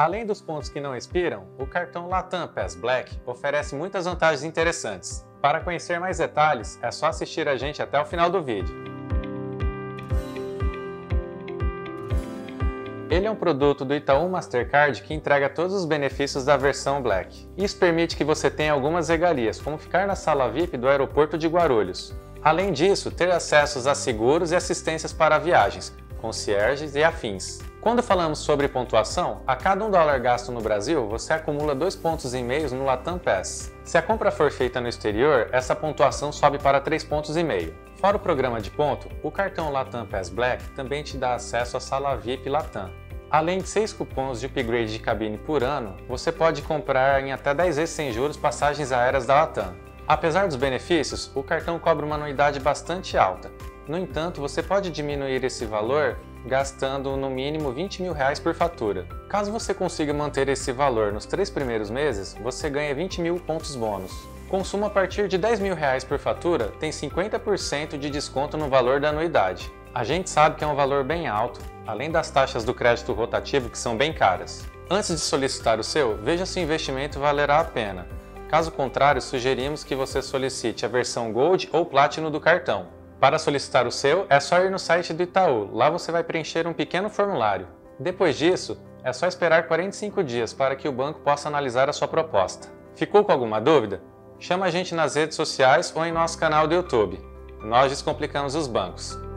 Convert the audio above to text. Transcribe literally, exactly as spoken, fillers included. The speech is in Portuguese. Além dos pontos que não expiram, o cartão LATAM Pass Black oferece muitas vantagens interessantes. Para conhecer mais detalhes, é só assistir a gente até o final do vídeo. Ele é um produto do Itaú Mastercard que entrega todos os benefícios da versão Black. Isso permite que você tenha algumas regalias, como ficar na sala V I P do aeroporto de Guarulhos. Além disso, ter acessos a seguros e assistências para viagens, concierges e afins. Quando falamos sobre pontuação, a cada um dólar gasto no Brasil, você acumula dois pontos e meio no LATAM Pass. Se a compra for feita no exterior, essa pontuação sobe para três pontos e meio. Fora o programa de ponto, o cartão LATAM Pass Black também te dá acesso à sala V I P LATAM. Além de seis cupons de upgrade de cabine por ano, você pode comprar em até dez vezes sem juros passagens aéreas da LATAM. Apesar dos benefícios, o cartão cobra uma anuidade bastante alta. No entanto, você pode diminuir esse valor gastando no mínimo vinte mil reais por fatura. Caso você consiga manter esse valor nos três primeiros meses, você ganha vinte mil pontos bônus. Consumo a partir de dez mil reais por fatura tem cinquenta por cento de desconto no valor da anuidade. A gente sabe que é um valor bem alto, além das taxas do crédito rotativo que são bem caras. Antes de solicitar o seu, veja se o investimento valerá a pena. Caso contrário, sugerimos que você solicite a versão Gold ou Platinum do cartão. Para solicitar o seu, é só ir no site do Itaú, lá você vai preencher um pequeno formulário. Depois disso, é só esperar quarenta e cinco dias para que o banco possa analisar a sua proposta. Ficou com alguma dúvida? Chama a gente nas redes sociais ou em nosso canal do YouTube. Nós descomplicamos os bancos.